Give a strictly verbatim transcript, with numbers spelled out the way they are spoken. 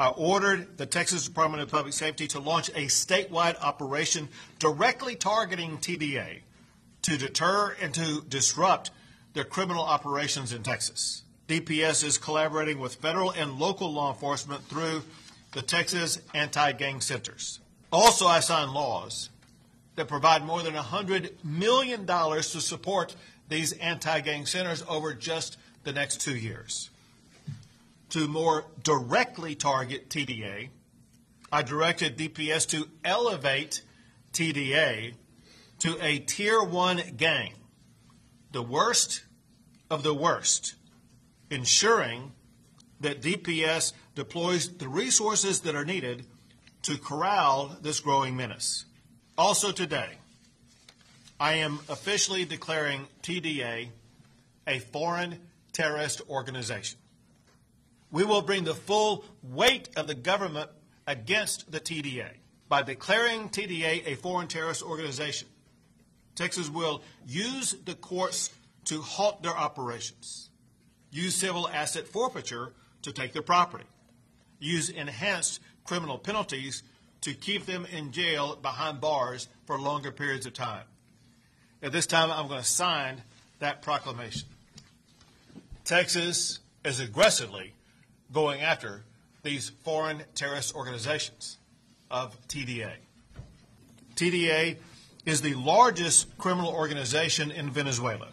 uh, ordered the Texas Department of Public Safety to launch a statewide operation directly targeting T D A to deter and to disrupt their criminal operations in Texas. D P S is collaborating with federal and local law enforcement through the Texas anti-gang centers. Also, I signed laws that provide more than one hundred million dollars to support these anti-gang centers over just the next two years. To more directly target T D A, I directed D P S to elevate T D A to a tier one gang, the worst of the worst, ensuring that D P S deploys the resources that are needed to corral this growing menace. Also today, I am officially declaring T D A a foreign terrorist organization. We will bring the full weight of the government against the T D A. By declaring T D A a foreign terrorist organization, Texas will use the courts to halt their operations, use civil asset forfeiture to take their property, use enhanced criminal penalties to keep them in jail behind bars for longer periods of time. At this time, I'm going to sign that proclamation. Texas is aggressively going after these foreign terrorist organizations of T D A. T D A is the largest criminal organization in Venezuela.